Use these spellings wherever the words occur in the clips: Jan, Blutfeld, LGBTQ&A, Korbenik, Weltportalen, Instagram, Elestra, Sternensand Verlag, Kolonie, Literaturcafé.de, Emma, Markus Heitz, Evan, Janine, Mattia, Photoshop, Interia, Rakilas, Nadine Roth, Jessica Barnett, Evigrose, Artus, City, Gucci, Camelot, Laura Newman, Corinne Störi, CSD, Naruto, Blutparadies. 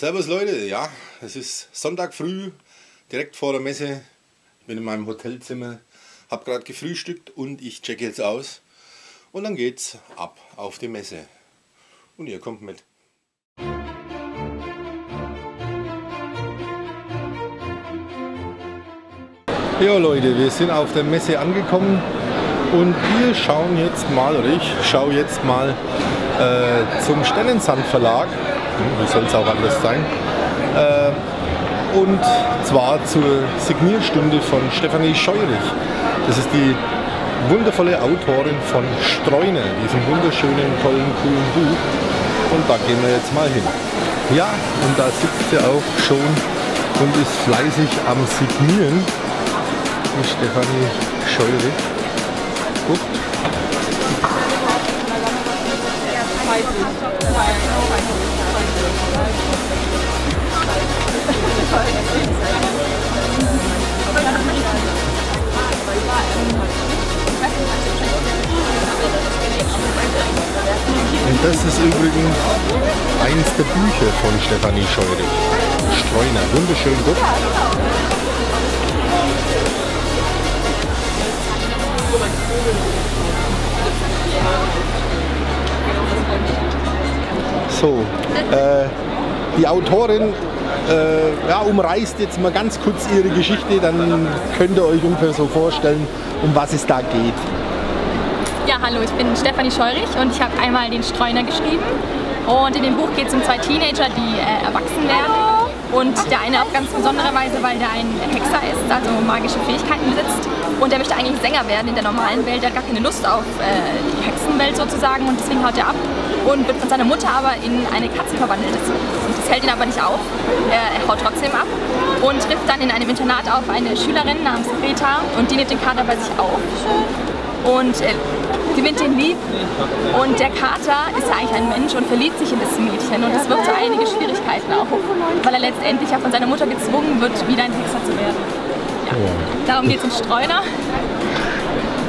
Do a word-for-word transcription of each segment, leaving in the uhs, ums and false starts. Servus Leute, ja, es ist Sonntag früh, direkt vor der Messe, ich bin in meinem Hotelzimmer, habe gerade gefrühstückt und ich checke jetzt aus und dann geht's ab auf die Messe und ihr kommt mit. Ja Leute, wir sind auf der Messe angekommen und wir schauen jetzt mal, oder ich schaue jetzt mal äh, zum Sternensand Verlag, wie soll es auch anders sein, äh, und zwar zur Signierstunde von Stefanie Scheurich. Das ist die wundervolle Autorin von Streuner, diesem wunderschönen, tollen, coolen Buch, und da gehen wir jetzt mal hin. Ja, und da sitzt sie auch schon und ist fleißig am Signieren. Stefanie Scheurich. Guckt. Und das ist übrigens eins der Bücher von Stefanie Scheurich. Streuner, wunderschön gut. So, äh, die Autorin äh, ja, umreißt jetzt mal ganz kurz ihre Geschichte, dann könnt ihr euch ungefähr so vorstellen, um was es da geht. Ja, hallo, ich bin Stefanie Scheurich und ich habe einmal den Streuner geschrieben. Und in dem Buch geht es um zwei Teenager, die äh, erwachsen werden. Und der eine auf ganz besondere Weise, weil der ein Hexer ist, also magische Fähigkeiten besitzt. Und der möchte eigentlich Sänger werden in der normalen Welt. Der hat gar keine Lust auf äh, die Hexenwelt sozusagen und deswegen haut er ab und wird von seiner Mutter aber in eine Katze verwandelt. Und das hält ihn aber nicht auf. Er, er haut trotzdem ab und trifft dann in einem Internat auf eine Schülerin namens Greta und die nimmt den Kater bei sich auf. Und äh, gewinnt den lieb und der Kater ist ja eigentlich ein Mensch und verliebt sich in das Mädchen und das wirft so einige Schwierigkeiten auf, weil er letztendlich ja von seiner Mutter gezwungen wird, wieder ein Hexer zu werden. Ja. Ja. Darum geht es um Streuner.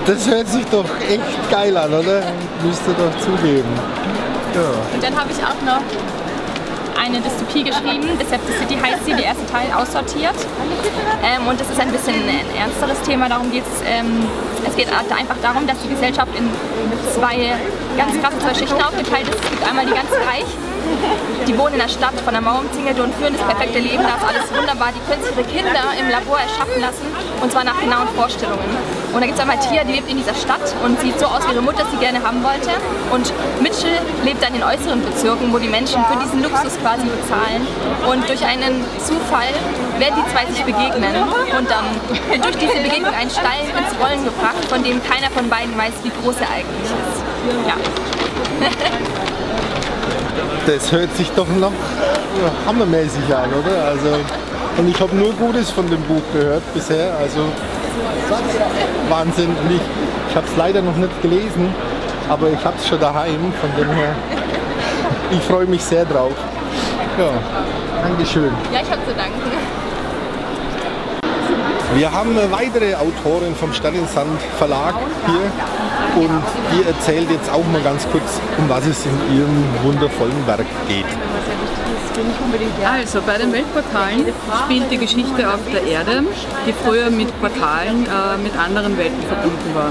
Das hört sich doch echt geil an, oder? Müsst ihr doch zugeben. Ja. Und dann habe ich auch noch eine Dystopie geschrieben, deshalb The City heißt sie, der erste Teil aussortiert. Ähm, und das ist ein bisschen ein ernsteres Thema, darum geht es, ähm, es geht einfach darum, dass die Gesellschaft in zwei ganz krasse zwei Schichten aufgeteilt ist. Es gibt einmal die ganz Reichen, die wohnen in der Stadt, von der Mauer umzingelt und führen das perfekte Leben, da ist alles wunderbar, die können sich ihre Kinder im Labor erschaffen lassen und zwar nach genauen Vorstellungen. Und da gibt es einmal Mattia, die lebt in dieser Stadt und sieht so aus wie ihre Mutter sie gerne haben wollte, und Mitchell lebt dann in den äußeren Bezirken, wo die Menschen für diesen Luxus quasi bezahlen, und durch einen Zufall werden die zwei sich begegnen und dann wird durch diese Begegnung ein Stein ins Rollen gebracht, von dem keiner von beiden weiß, wie groß er eigentlich ist. Ja. Das hört sich doch noch hammermäßig an, oder? Also, und ich habe nur Gutes von dem Buch gehört bisher, also Wahnsinn. Und ich, ich habe es leider noch nicht gelesen, aber ich habe es schon daheim, von dem her, ich freue mich sehr drauf. Ja, Dankeschön. Ja, ich habe zu danken. Wir haben eine weitere Autorin vom Sternensand Verlag hier und die erzählt jetzt auch mal ganz kurz, um was es in ihrem wundervollen Werk geht. Also bei den Weltportalen spielt die Geschichte auf der Erde, die früher mit Portalen äh, mit anderen Welten verbunden war.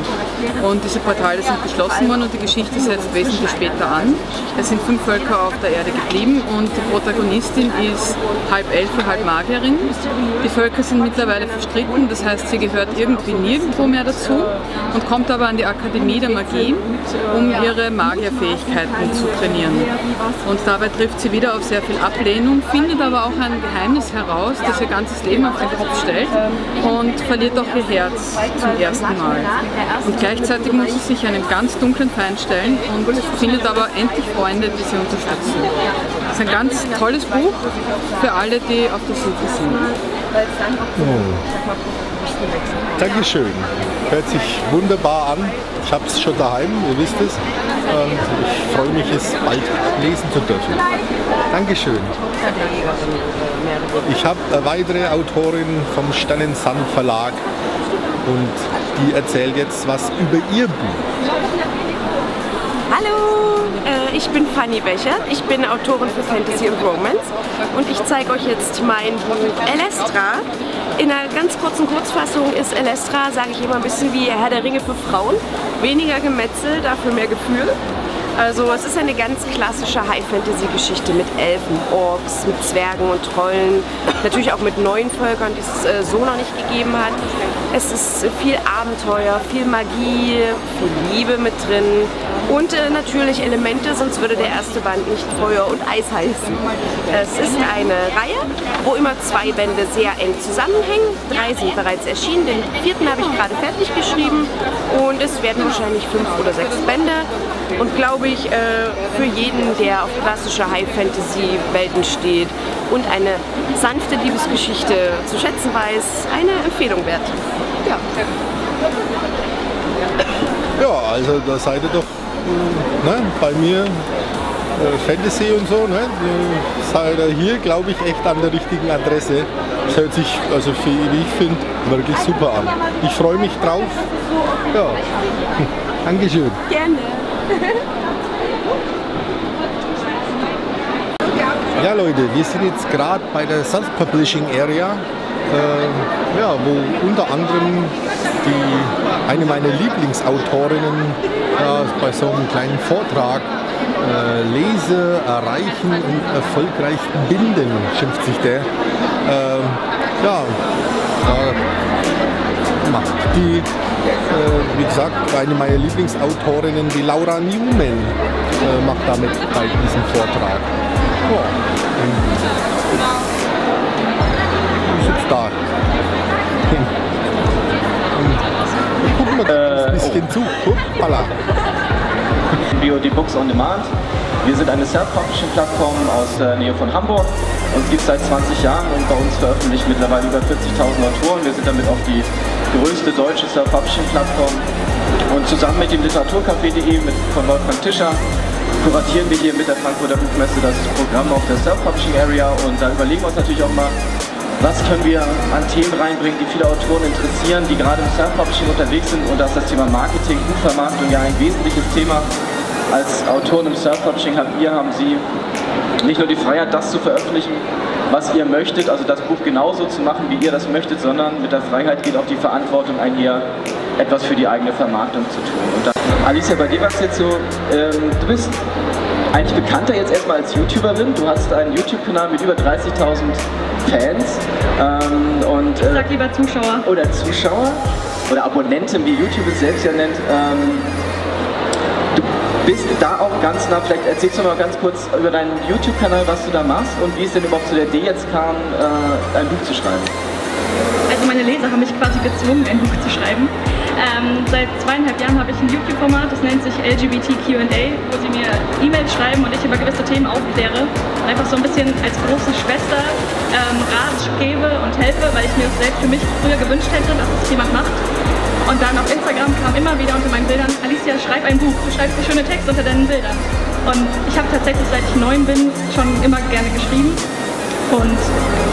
Und diese Portale sind geschlossen worden und die Geschichte setzt wesentlich später an. Es sind fünf Völker auf der Erde geblieben und die Protagonistin ist halb Elfe, halb Magierin. Die Völker sind mittlerweile verstritten, das heißt, sie gehört irgendwie nirgendwo mehr dazu und kommt aber an die Akademie der Magie, um ihre Magierfähigkeiten zu trainieren. Und dabei trifft sie wieder auf sehr viel Ablehnung, findet aber auch ein Geheimnis heraus, das ihr ganzes Leben auf den Kopf stellt, und verliert auch ihr Herz zum ersten Mal. Und gleichzeitig muss sie sich einem ganz dunklen Feind stellen und findet aber endlich Freunde, die sie unterstützen. Das ist ein ganz tolles Buch für alle, die auf der Suche sind. Oh. Dankeschön. Hört sich wunderbar an. Ich habe es schon daheim, ihr wisst es. Und ich freue mich, es bald lesen zu dürfen. Dankeschön. Ich habe eine weitere Autorin vom Sternensand Verlag und die erzählt jetzt was über ihr Buch. Hallo, ich bin Fanny Becher, ich bin Autorin für Fantasy und Romance und ich zeige euch jetzt mein Buch Elestra. In einer ganz kurzen Kurzfassung ist Elestra, sage ich immer, ein bisschen wie Herr der Ringe für Frauen. Weniger Gemetzel, dafür mehr Gefühl. Also es ist eine ganz klassische High-Fantasy-Geschichte mit Elfen, Orks, mit Zwergen und Trollen, natürlich auch mit neuen Völkern, die es äh, so noch nicht gegeben hat. Es ist viel Abenteuer, viel Magie, viel Liebe mit drin und äh, natürlich Elemente, sonst würde der erste Band nicht Feuer und Eis heißen. Es ist eine Reihe, wo immer zwei Bände sehr eng zusammenhängen. Drei sind bereits erschienen, den vierten habe ich gerade fertig geschrieben und es werden wahrscheinlich fünf oder sechs Bände. Und glaube ich, äh, für jeden, der auf klassische High-Fantasy-Welten steht und eine sanfte Liebesgeschichte zu schätzen weiß, eine Empfehlung wert. Ja, ja, also da seid ihr doch ne, bei mir äh, Fantasy und so, ne? Seid ihr hier, glaube ich, echt an der richtigen Adresse. Das hört sich, also für, wie ich finde, wirklich super an. Ich freue mich drauf. Ja. Dankeschön. Gerne. Ja Leute, wir sind jetzt gerade bei der Self-Publishing Area, äh, ja, wo unter anderem die, eine meiner Lieblingsautorinnen äh, bei so einem kleinen Vortrag äh, Lese, Erreichen und erfolgreich binden, schimpft sich der. Äh, ja, äh, macht die Äh, wie gesagt, eine meiner Lieblingsautorinnen, die Laura Newman, äh, macht damit bei diesem Vortrag. Ja. Und ist jetzt da. Und gucken wir mal ein bisschen zu. Hoppala. Die Books on Demand. Wir sind eine Self-Publishing-Plattform aus der Nähe von Hamburg. Uns gibt es seit zwanzig Jahren und bei uns veröffentlichen mittlerweile über vierzigtausend Autoren. Wir sind damit auch die größte deutsche Self-Publishing-Plattform. Und zusammen mit dem Literaturcafé punkt de von Wolfgang Tischer kuratieren wir hier mit der Frankfurter Buchmesse das Programm auf der Self-Publishing-Area. Und da überlegen wir uns natürlich auch mal, was können wir an Themen reinbringen, die viele Autoren interessieren, die gerade im Self-Publishing unterwegs sind. Und da ist das Thema Marketing, Buchvermarktung ja ein wesentliches Thema. Als Autoren im Self-Publishing haben wir, haben Sie nicht nur die Freiheit, das zu veröffentlichen, was ihr möchtet, also das Buch genauso zu machen, wie ihr das möchtet, sondern mit der Freiheit geht auch die Verantwortung einher, etwas für die eigene Vermarktung zu tun. Und dann, Alicia, bei dir war es jetzt so, ähm, du bist eigentlich bekannter jetzt erstmal als YouTuberin, du hast einen YouTube-Kanal mit über dreißigtausend Fans ähm, und... Äh, Sag lieber Zuschauer. Oder Zuschauer oder Abonnenten, wie YouTube es selbst ja nennt. Ähm, Bist da auch ganz nah, vielleicht erzählst du mal ganz kurz über deinen YouTube-Kanal, was du da machst und wie es denn überhaupt zu der Idee jetzt kam, äh, ein Buch zu schreiben? Also meine Leser haben mich quasi gezwungen, ein Buch zu schreiben. Ähm, seit zweieinhalb Jahren habe ich ein YouTube-Format, das nennt sich L G B T Q und A, wo sie mir E-Mails schreiben und ich über gewisse Themen aufkläre. Einfach so ein bisschen als große Schwester ähm, Rat gebe und helfe, weil ich mir das selbst für mich früher gewünscht hätte, dass es jemand macht. Und dann auf Instagram kam immer wieder unter meinen Bildern, Alicia, schreib ein Buch, du schreibst so schöne Texte unter deinen Bildern. Und ich habe tatsächlich, seit ich neun bin, schon immer gerne geschrieben. Und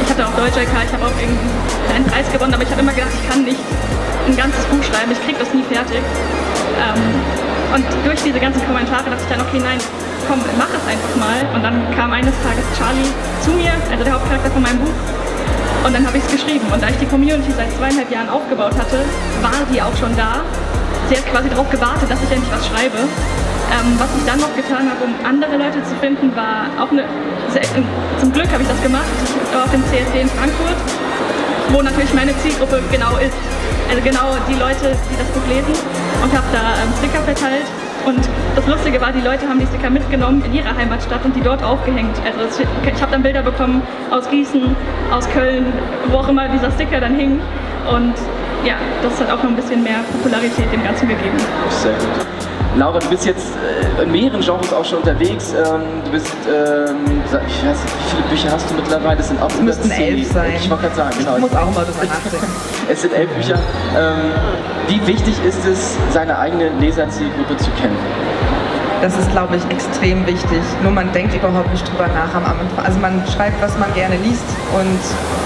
ich hatte auch Deutsch-L K, ich habe auch irgendeinen Preis gewonnen, aber ich habe immer gedacht, ich kann nicht ein ganzes Buch schreiben, ich kriege das nie fertig. Und durch diese ganzen Kommentare dachte ich dann, okay, nein, komm, mach es einfach mal. Und dann kam eines Tages Charlie zu mir, also der Hauptcharakter von meinem Buch. Und dann habe ich es geschrieben und da ich die Community seit zweieinhalb Jahren aufgebaut hatte, war sie auch schon da. Sie hat quasi darauf gewartet, dass ich endlich was schreibe. Ähm, was ich dann noch getan habe, um andere Leute zu finden, war auch eine... Zum Glück habe ich das gemacht, auf dem C S D in Frankfurt, wo natürlich meine Zielgruppe genau ist. Also genau die Leute, die das Buch lesen, und habe da ähm, Sticker verteilt. Und das Lustige war, die Leute haben die Sticker mitgenommen in ihre Heimatstadt und die dort aufgehängt. Also ich habe dann Bilder bekommen aus Gießen, aus Köln, wo auch immer dieser Sticker dann hing. Und ja, das hat auch noch ein bisschen mehr Popularität dem Ganzen gegeben. Sehr gut. Laura, du bist jetzt in mehreren Genres auch schon unterwegs. Du bist, ähm, ich weiß nicht, wie viele Bücher hast du mittlerweile? Das sind auch über zehn. elf sein. Ich wollte gerade sagen, genau. Ich muss auch mal drüber nachdenken. Es sind elf Bücher. Ähm, wie wichtig ist es, seine eigene Leserzielgruppe zu kennen? Das ist, glaube ich, extrem wichtig. Nur man denkt überhaupt nicht drüber nach am Anfang. Also man schreibt, was man gerne liest. Und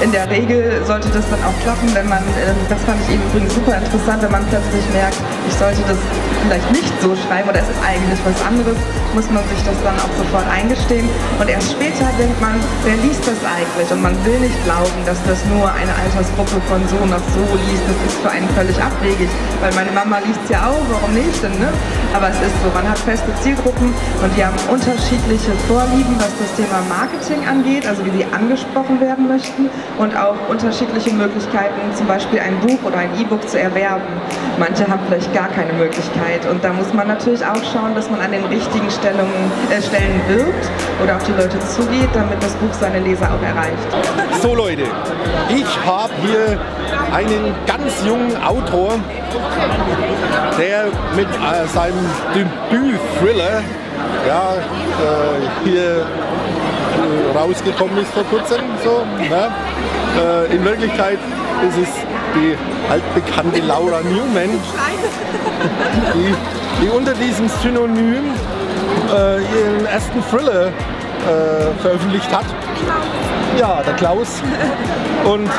in der Regel sollte das dann auch klappen, wenn man, das fand ich eben übrigens super interessant, wenn man plötzlich merkt, ich sollte das vielleicht nicht so schreiben oder es ist eigentlich was anderes, muss man sich das dann auch sofort eingestehen. Und erst später denkt man, wer liest das eigentlich? Und man will nicht glauben, dass das nur eine Altersgruppe von so nach so liest. Das ist für einen völlig abwegig, weil meine Mama liest ja auch, warum nicht denn, ne? Aber es ist so, man hat feste Zielgruppen und die haben unterschiedliche Vorlieben, was das Thema Marketing angeht, also wie sie angesprochen werden möchten und auch unterschiedliche Möglichkeiten, zum Beispiel ein Buch oder ein E-Book zu erwerben. Manche haben vielleicht gar keine Möglichkeit und da muss man natürlich auch schauen, dass man an den richtigen Stellungen, äh, Stellen wirkt oder auf die Leute zugeht, damit das Buch seine Leser auch erreicht. So Leute, ich habe hier einen ganz jungen Autor, der mit äh, seinem Debüt-Thriller ja, äh, hier äh, rausgekommen ist vor kurzem. So, ne? äh, in Wirklichkeit ist es die altbekannte Laura Newman, die, die unter diesem Synonym äh, ihren ersten Thriller äh, veröffentlicht hat. Ja, der Klaus. Und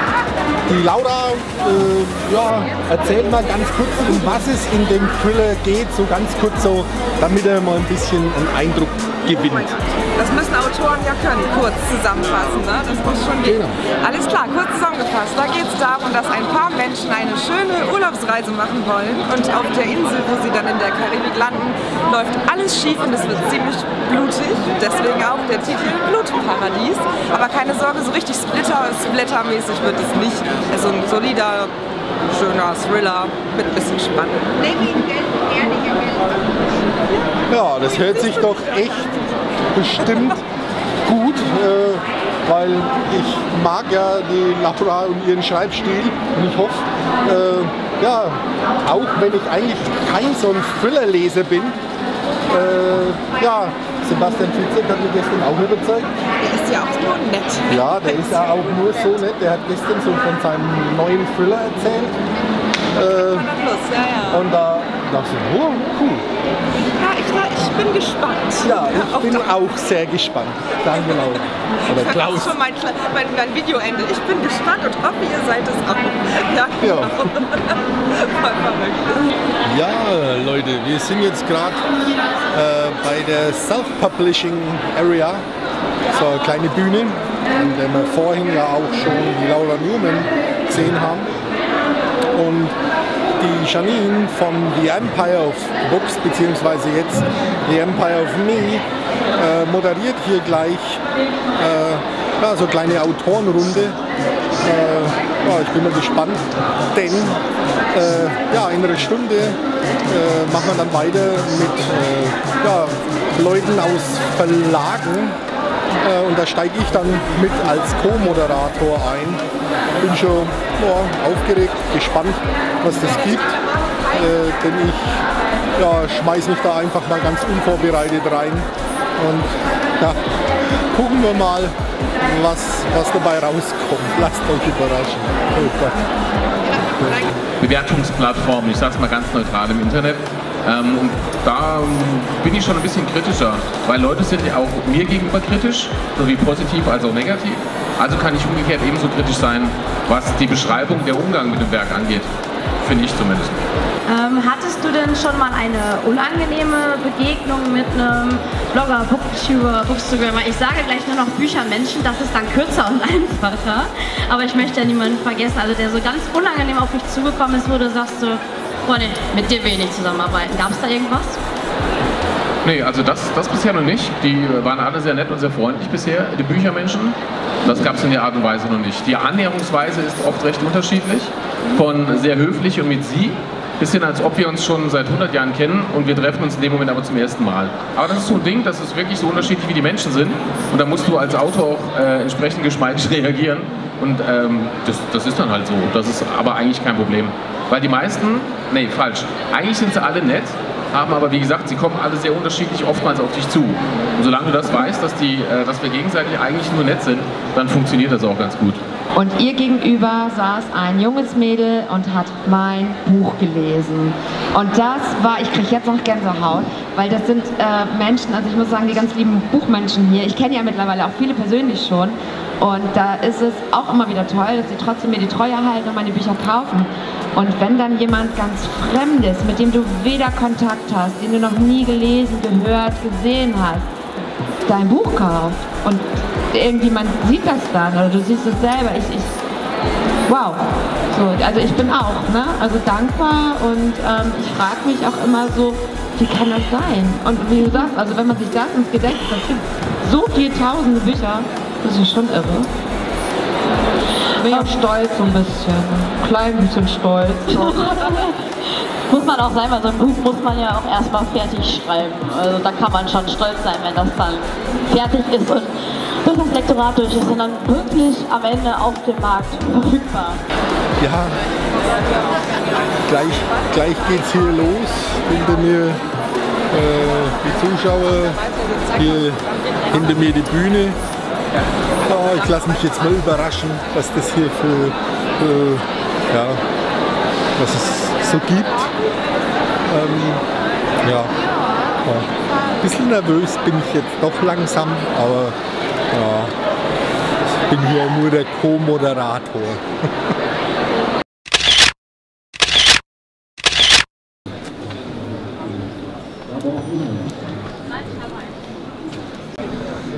die Laura, äh, ja, erzähl mal ganz kurz, um was es in dem Thriller geht, so ganz kurz so, damit er mal ein bisschen einen Eindruck gewinnt. Das müssen Autoren ja können, kurz zusammenfassen, ne? Das muss schon gehen. Genau. Alles klar, kurz zusammengefasst. Da geht es darum, dass ein paar Menschen eine schöne Urlaubsreise machen wollen und auf der Insel, wo sie dann in der Karibik landen, läuft alles schief und es wird ziemlich blutig. Deswegen auch der Titel Blutparadies. Aber keine Sorge, so richtig splitter, splittermäßig wird es nicht. Also ein solider, schöner Thriller mit ein bisschen Spannung. Ja, das hört sich doch echt bestimmt gut, äh, weil ich mag ja die Laura und ihren Schreibstil und ich hoffe, äh, ja, auch wenn ich eigentlich kein so ein Thriller-Leser bin, äh, ja, Sebastian Fitzek hat mich gestern auch überzeugt. Der ist ja auch nur nett. Ja, der ist ja auch nur so nett. Der hat gestern so von seinem neuen Thriller erzählt. Äh, ja, ja. Und da dachte ich, oh, cool. Ja, ich, ich bin gespannt. Ja, ich auch bin da. auch sehr gespannt. Danke, Laura. Oder Klaus. Das ist schon mein, mein, mein Videoende. Ich bin gespannt und hoffe, ihr seid es auch. Ja, genau. Ja. Ja, Leute, wir sind jetzt gerade äh, bei der Self-Publishing Area. So eine kleine Bühne, in der wir vorhin ja auch schon die Laura Newman gesehen haben. Und die Janine von The Empire of Books, beziehungsweise jetzt The Empire of Me, äh, moderiert hier gleich äh, ja, so eine kleine Autorenrunde. Äh, ja, ich bin mal gespannt, denn äh, ja, in einer Stunde äh, machen wir dann weiter mit äh, ja, Leuten aus Verlagen. Äh, und da steige ich dann mit als Co-Moderator ein. Bin schon boah, aufgeregt, gespannt, was das gibt. Äh, denn ich ja, schmeiße mich da einfach mal ganz unvorbereitet rein. Und ja, gucken wir mal, was, was dabei rauskommt. Lasst euch überraschen. Okay. Bewertungsplattform, ich sage es mal ganz neutral im Internet. Ähm, und da bin ich schon ein bisschen kritischer, weil Leute sind ja auch mir gegenüber kritisch, sowie positiv als auch negativ. Also kann ich umgekehrt ebenso kritisch sein, was die Beschreibung der Umgang mit dem Werk angeht. Finde ich zumindest. Ähm, hattest du denn schon mal eine unangenehme Begegnung mit einem Blogger, Booktuber, Bookstagrammer? Ich sage gleich nur noch Büchermenschen, das ist dann kürzer und einfacher. Aber ich möchte ja niemanden vergessen, also der so ganz unangenehm auf mich zugekommen ist, wo du sagst so, Freunde, mit dir will ich nicht zusammenarbeiten. Gab es da irgendwas? Nee, also das, das bisher noch nicht. Die waren alle sehr nett und sehr freundlich bisher, die Büchermenschen. Das gab es in der Art und Weise noch nicht. Die Annäherungsweise ist oft recht unterschiedlich. Von sehr höflich und mit Sie, bis hin, als ob wir uns schon seit hundert Jahren kennen und wir treffen uns in dem Moment aber zum ersten Mal. Aber das ist so ein Ding, das ist wirklich so unterschiedlich, wie die Menschen sind. Und da musst du als Autor auch äh, entsprechend geschmeidig reagieren. Und ähm, das, das ist dann halt so. Das ist aber eigentlich kein Problem. Weil die meisten, nee, falsch, eigentlich sind sie alle nett, haben aber, wie gesagt, sie kommen alle sehr unterschiedlich oftmals auf dich zu. Und solange du das weißt, dass, die, äh, dass wir gegenseitig eigentlich nur nett sind, dann funktioniert das auch ganz gut. Und ihr gegenüber saß ein junges Mädel und hat mein Buch gelesen. Und das war, ich kriege jetzt noch Gänsehaut, weil das sind äh, Menschen, also ich muss sagen, die ganz lieben Buchmenschen hier. Ich kenne ja mittlerweile auch viele persönlich schon. Und da ist es auch immer wieder toll, dass sie trotzdem mir die Treue halten und meine Bücher kaufen. Und wenn dann jemand ganz Fremdes, mit dem du weder Kontakt hast, den du noch nie gelesen, gehört, gesehen hast, dein Buch kauft und irgendjemand sieht das dann oder du siehst es selber, ich, ich wow, so, also ich bin auch, ne? Also dankbar und ähm, ich frage mich auch immer so, wie kann das sein? Und wie du sagst, also wenn man sich das ins Gedächtnis, das gibt so viele tausende Bücher, das ist schon irre. Ich bin auch stolz so ein bisschen, ein klein bisschen stolz. So. Muss man auch sein, weil so ein Buch muss man ja auch erstmal fertig schreiben. Also da kann man schon stolz sein, wenn das dann fertig ist und durch das Lektorat durch ist und dann wirklich am Ende auf dem Markt verfügbar. Ja, gleich, gleich geht's hier los, hinter mir äh, die Zuschauer, hier hinter mir die Bühne. Oh, ich lasse mich jetzt mal überraschen, was das hier für, äh, ja, was es so gibt. Ähm, ja, ja, ein bisschen nervös bin ich jetzt doch langsam, aber ja, ich bin hier nur der Co-Moderator.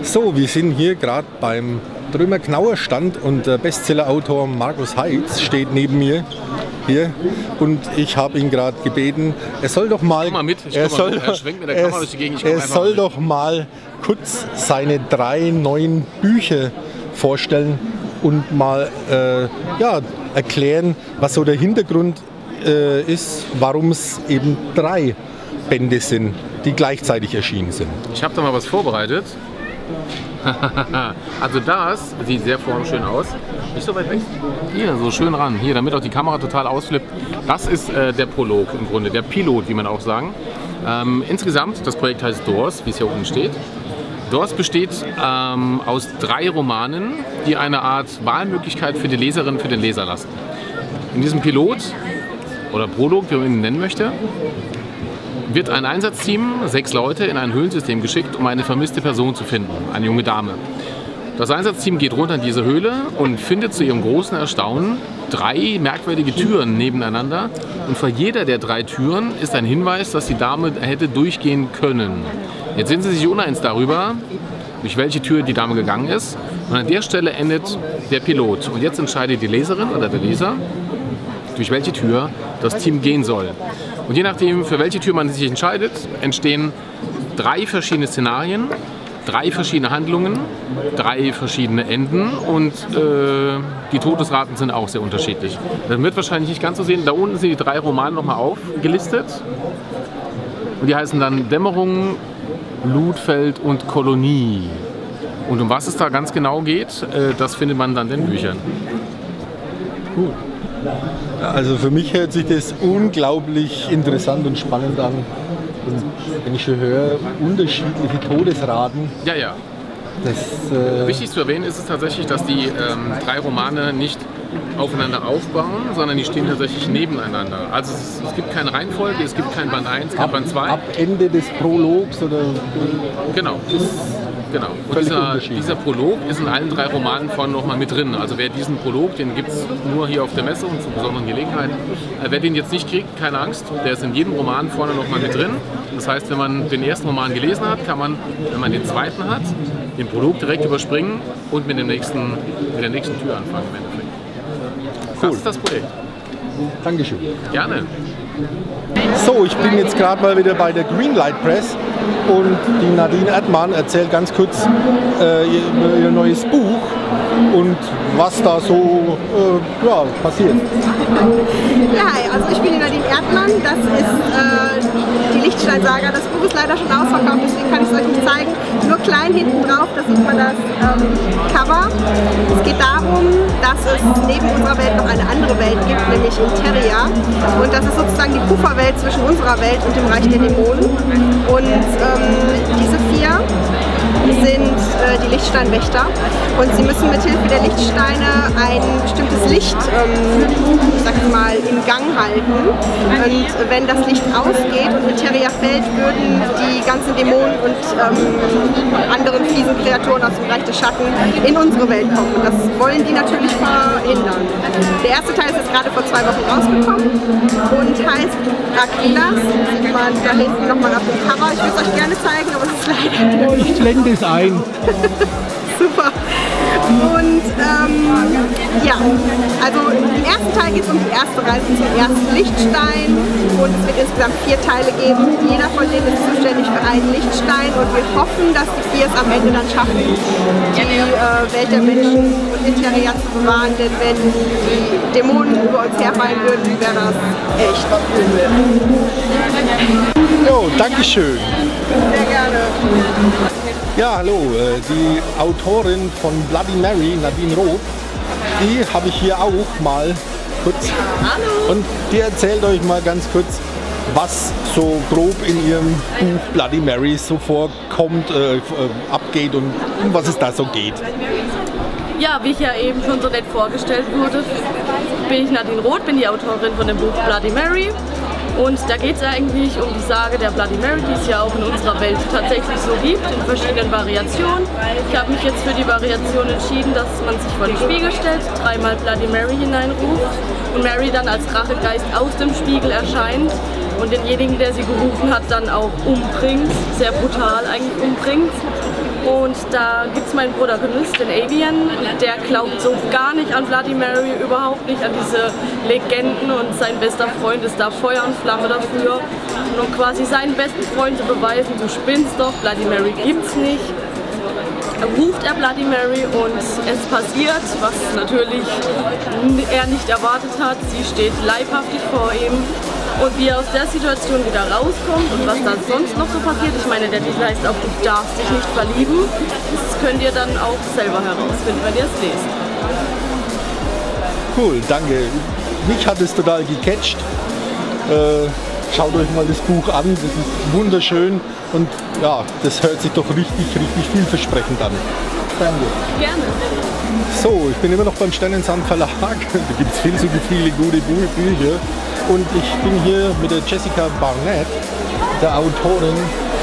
So, wir sind hier gerade beim Drömer-Knauer Stand und der Bestsellerautor Markus Heitz steht neben mir hier und ich habe ihn gerade gebeten, er soll doch mal, mal mit, er soll, mit. Er schwenkt mit der Kamera durch die Gegend, er soll mit. doch mal kurz seine drei neuen Bücher vorstellen und mal äh, ja, erklären, was so der Hintergrund äh, ist, warum es eben drei Bände sind, die gleichzeitig erschienen sind. Ich habe da mal was vorbereitet. Also das sieht sehr formschön aus. Nicht so weit weg. Hier, so schön ran. Hier, damit auch die Kamera total ausflippt. Das ist äh, der Prolog im Grunde, der Pilot, wie man auch sagen. Ähm, insgesamt, das Projekt heißt Doors, wie es hier unten steht. Doors besteht ähm, aus drei Romanen, die eine Art Wahlmöglichkeit für die Leserin, für den Leser lassen. In diesem Pilot oder Prolog, wie man ihn nennen möchte, wird ein Einsatzteam, sechs Leute, in ein Höhlensystem geschickt, um eine vermisste Person zu finden, eine junge Dame. Das Einsatzteam geht runter in diese Höhle und findet zu ihrem großen Erstaunen drei merkwürdige Türen nebeneinander. Und vor jeder der drei Türen ist ein Hinweis, dass die Dame hätte durchgehen können. Jetzt sind sie sich uneins darüber, durch welche Tür die Dame gegangen ist. Und an der Stelle endet der Pilot. Und jetzt entscheidet die Leserin oder der Leser, durch welche Tür das Team gehen soll. Und je nachdem, für welche Tür man sich entscheidet, entstehen drei verschiedene Szenarien, drei verschiedene Handlungen, drei verschiedene Enden und äh, die Todesraten sind auch sehr unterschiedlich. Das wird wahrscheinlich nicht ganz so sehen. Da unten sind die drei Romane nochmal aufgelistet und die heißen dann Dämmerung, Blutfeld und Kolonie. Und um was es da ganz genau geht, äh, das findet man dann in den Büchern. Gut. Also für mich hört sich das unglaublich interessant und spannend an. Und wenn ich schon höre, unterschiedliche Todesraten. Ja, ja. Das, äh Wichtig zu erwähnen ist es tatsächlich, dass die ähm, drei Romane nicht aufeinander aufbauen, sondern die stehen tatsächlich nebeneinander. Also es, es gibt keine Reihenfolge, es gibt kein Band eins, kein ab, Band zwei. Ab Ende des Prologs oder... Genau. Genau. Und dieser, dieser Prolog ist in allen drei Romanen vorne nochmal mit drin. Also wer diesen Prolog, den gibt es nur hier auf der Messe und zu besonderen Gelegenheiten. Wer den jetzt nicht kriegt, keine Angst, der ist in jedem Roman vorne nochmal mit drin. Das heißt, wenn man den ersten Roman gelesen hat, kann man, wenn man den zweiten hat, den Prolog direkt überspringen und mit, dem nächsten, mit der nächsten Tür anfangen. Cool. Das ist das Projekt. Dankeschön. Gerne. So, ich bin jetzt gerade mal wieder bei der Greenlight Press und die Nadine Erdmann erzählt ganz kurz äh, ihr, ihr neues Buch und was da so äh, ja, passiert. Ja, hi, also ich bin die Nadine Erdmann, das ist äh, die Lichtstein-Saga. Das Buch ist leider schon ausverkauft, deswegen kann ich es euch nicht zeigen. Nur klein hinten drauf, da sieht man das ähm, Cover. Es geht darum, dass es neben unserer Welt noch eine andere Welt gibt, nämlich Interia. Und das ist sozusagen die Pufferwelt zwischen unserer Welt und dem Reich der Dämonen. Und ähm, diese vier sind äh, die Lichtsteinwächter und sie müssen mithilfe der Lichtsteine ein bestimmtes Licht, ähm, sag ich mal, im Gang halten. Und äh, wenn das Licht ausgeht und mit Materia fällt, würden die ganzen Dämonen und ähm, anderen fiesen Kreaturen aus dem Reich des Schatten in unsere Welt kommen. Das wollen die natürlich verhindern. Der erste Teil ist jetzt gerade vor zwei Wochen rausgekommen und heißt Rakilas. Sieht man da hinten nochmal auf dem Cover. Ich würde es euch gerne zeigen, aber es ist leider nicht. Ich blende es ein. Super. Und ähm, ja, also im ersten Teil geht es um die erste Reise zum ersten Lichtstein und es wird insgesamt vier Teile geben. Jeder von denen ist zuständig für einen Lichtstein und wir hoffen, dass die vier es am Ende dann schaffen, die äh, Welt der Menschen und Interia zu bewahren, denn wenn die Dämonen über uns herfallen würden, wäre das echt übel. Jo, dankeschön. Sehr gerne. Ja, hallo, die Autorin von Bloody Mary, Nadine Roth, die habe ich hier auch mal kurz. Hallo. Und die erzählt euch mal ganz kurz, was so grob in ihrem Buch Bloody Mary so vorkommt, äh, abgeht und um was es da so geht. Ja, wie ich ja eben schon so nett vorgestellt wurde, bin ich Nadine Roth, bin die Autorin von dem Buch Bloody Mary. Und da geht es eigentlich um die Sage der Bloody Mary, die es ja auch in unserer Welt tatsächlich so gibt, in verschiedenen Variationen. Ich habe mich jetzt für die Variation entschieden, dass man sich vor den Spiegel stellt, dreimal Bloody Mary hineinruft und Mary dann als Rachegeist aus dem Spiegel erscheint und denjenigen, der sie gerufen hat, dann auch umbringt, sehr brutal eigentlich umbringt. Und da gibt es meinen Protagonist, den Evian, der glaubt so gar nicht an Bloody Mary, überhaupt nicht an diese Legenden und sein bester Freund ist da Feuer und Flamme dafür. Und um quasi seinen besten Freund zu beweisen, du spinnst doch, Bloody Mary gibt's nicht, ruft er Bloody Mary und es passiert, was natürlich er nicht erwartet hat. Sie steht leibhaftig vor ihm. Und wie er aus der Situation wieder rauskommt und was da sonst noch so passiert, ich meine, der Titel heißt auch, du darfst dich nicht verlieben. Das könnt ihr dann auch selber herausfinden, wenn ihr es lest. Cool, danke. Mich hat es total gecatcht. Äh, schaut euch mal das Buch an, das ist wunderschön und ja, das hört sich doch richtig, richtig vielversprechend an. Danke. Gerne. So, ich bin immer noch beim Sternensand Verlag. Da gibt es viel zu viele gute Bücher. Und ich bin hier mit der Jessica Barnett, der Autorin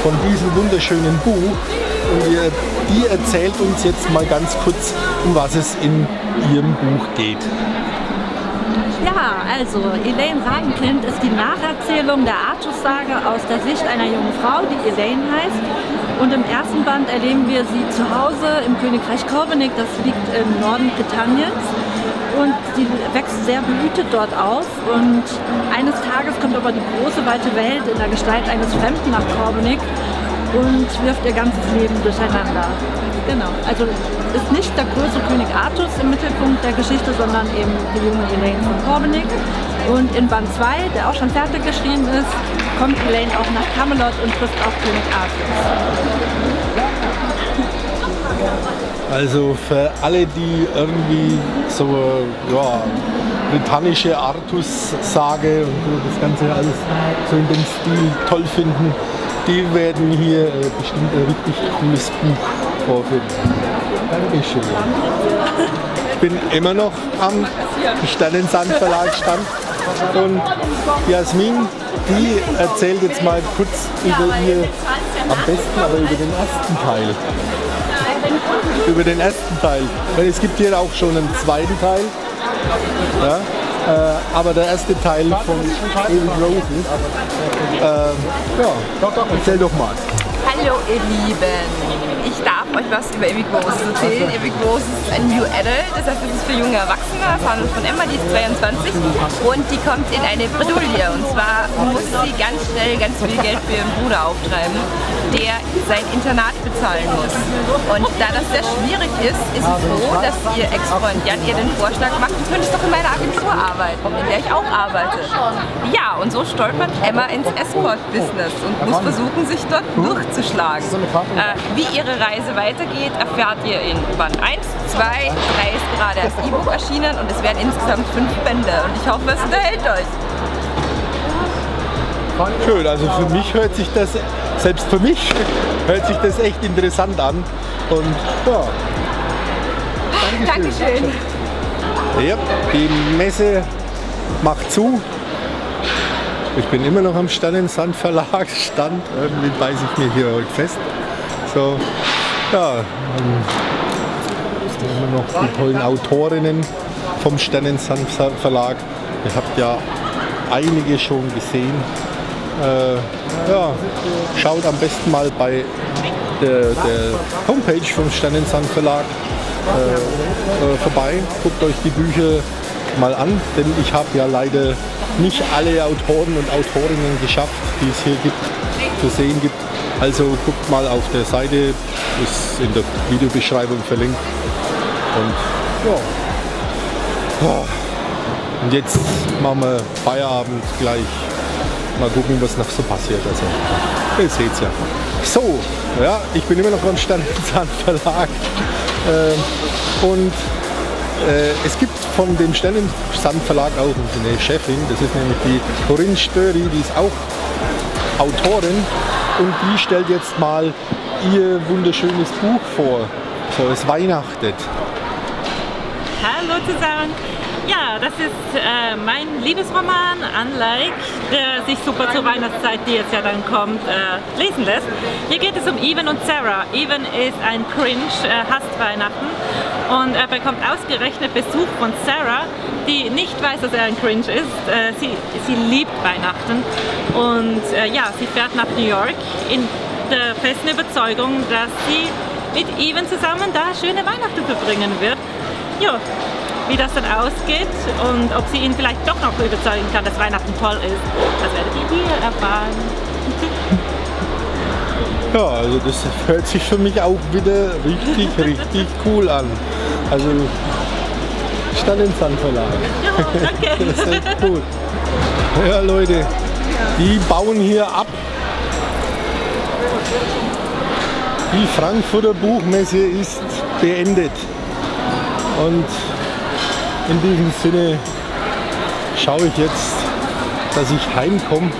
von diesem wunderschönen Buch. Und ihr, die erzählt uns jetzt mal ganz kurz, um was es in ihrem Buch geht. Ja, also Elaine Ragenkind ist die Nacherzählung der Artus-Sage aus der Sicht einer jungen Frau, die Elaine heißt. Und im ersten Band erleben wir sie zu Hause im Königreich Korbenik, das liegt im Norden Britanniens. Und sie wächst sehr behütet dort auf und eines Tages kommt aber die große weite Welt in der Gestalt eines Fremden nach Korbenik und wirft ihr ganzes Leben durcheinander. Genau, also ist nicht der große König Artus im Mittelpunkt der Geschichte, sondern eben die junge Elaine von Korbenik. Und in Band zwei, der auch schon fertig geschrieben ist, kommt Elaine auch nach Camelot und trifft auch König Artus. Also für alle, die irgendwie so ja, britannische Artus-Sage und das Ganze alles so in dem Stil toll finden, die werden hier bestimmt ein richtig cooles Buch vorfinden. Dankeschön. Ich bin immer noch am Sternensand Verlag stand und Jasmin, die erzählt jetzt mal kurz über ihr, am besten aber über den ersten Teil. Über den ersten Teil, weil es gibt hier auch schon einen zweiten Teil, ja, äh, aber der erste Teil von Evigrose, äh, ja, erzähl doch mal. Hallo ihr Lieben, ich darf euch was über Evigrose erzählen. Evigrose ist ein New Adult, das heißt, es ist für junge Erwachsene, das handelt von Emma, die ist zweiundzwanzig und die kommt in eine Bredouille und zwar muss sie ganz schnell ganz viel Geld für ihren Bruder auftreiben, der sein Internat bezahlen muss. Und da das sehr schwierig ist, ist es so, dass ihr Ex-Freund Jan ihr den Vorschlag macht, du könntest doch in meiner Agentur arbeiten, in der ich auch arbeite. Ja, und so stolpert Emma ins Escort-Business und muss versuchen, sich dort durchzuschlagen. Äh, wie ihre Reise weitergeht, erfährt ihr in Band eins, zwei, drei ist gerade als E-Book erschienen und es werden insgesamt fünf Bände und ich hoffe, es unterhält euch. Schön, also für mich hört sich das selbst für mich hört sich das echt interessant an. Und ja. Dankeschön. Dankeschön. Ja, die Messe macht zu. Ich bin immer noch am Sternensand Verlag Stand, irgendwie beiß ich mir hier heute fest. So, ja, immer noch die tollen Autorinnen vom Sternensand Verlag. Ihr habt ja einige schon gesehen. Äh, ja, schaut am besten mal bei der, der Homepage vom Sternensand Verlag äh, äh, vorbei. Guckt euch die Bücher mal an, denn ich habe ja leider nicht alle Autoren und Autorinnen geschafft, die es hier gibt, zu sehen gibt. Also guckt mal auf der Seite, ist in der Videobeschreibung verlinkt. Und ja. Und jetzt machen wir Feierabend gleich. Mal gucken, was noch so passiert. Also, ihr seht es ja. So, ja, ich bin immer noch beim Sternensand Verlag. Ähm, und es gibt von dem Sternensand Verlag auch eine Chefin, das ist nämlich die Corinne Störi, die ist auch Autorin und die stellt jetzt mal ihr wunderschönes Buch vor. So, es weihnachtet. Hallo zusammen. Ja, das ist äh, mein Liebesroman, Unlike, der sich super zur Weihnachtszeit, die jetzt ja dann kommt, äh, lesen lässt. Hier geht es um Evan und Sarah. Evan ist ein Cringe, äh, hasst Weihnachten und er bekommt ausgerechnet Besuch von Sarah, die nicht weiß, dass er ein Cringe ist. Äh, sie, sie liebt Weihnachten und äh, ja, sie fährt nach New York in der festen Überzeugung, dass sie mit Evan zusammen da schöne Weihnachten verbringen wird. Jo. Wie das dann ausgeht und ob sie ihn vielleicht doch noch überzeugen kann, dass Weihnachten toll ist, das werdet ihr hier erfahren. Ja, also das hört sich für mich auch wieder richtig, richtig cool an. Also Sternensand Verlag. Ja, danke. Das ist echt cool. Ja, Leute, die bauen hier ab. Die Frankfurter Buchmesse ist beendet. Und in diesem Sinne schaue ich jetzt, dass ich heimkomme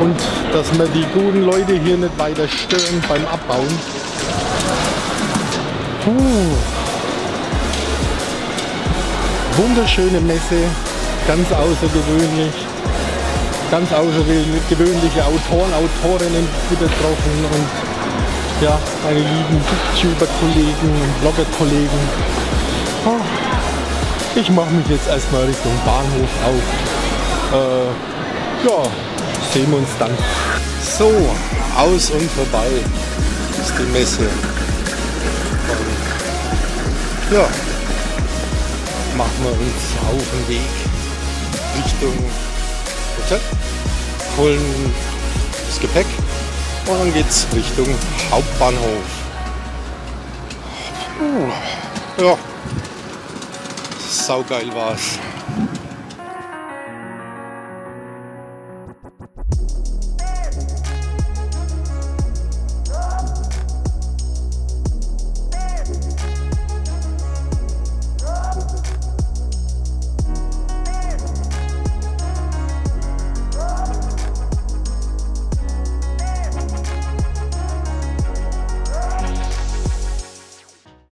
und dass wir die guten Leute hier nicht weiter stören beim Abbauen. Puh. Wunderschöne Messe, ganz außergewöhnlich, ganz außergewöhnliche Autoren, Autorinnen getroffen und ja, meine lieben YouTuber-Kollegen und Blogger-Kollegen. Ich mache mich jetzt erstmal Richtung Bahnhof auf. Äh, ja, sehen wir uns dann. So, aus und vorbei ist die Messe. Und ja, machen wir uns auf den Weg Richtung Hotel, holen das Gepäck und dann geht's Richtung Hauptbahnhof. Uh, ja. Saugeil war's.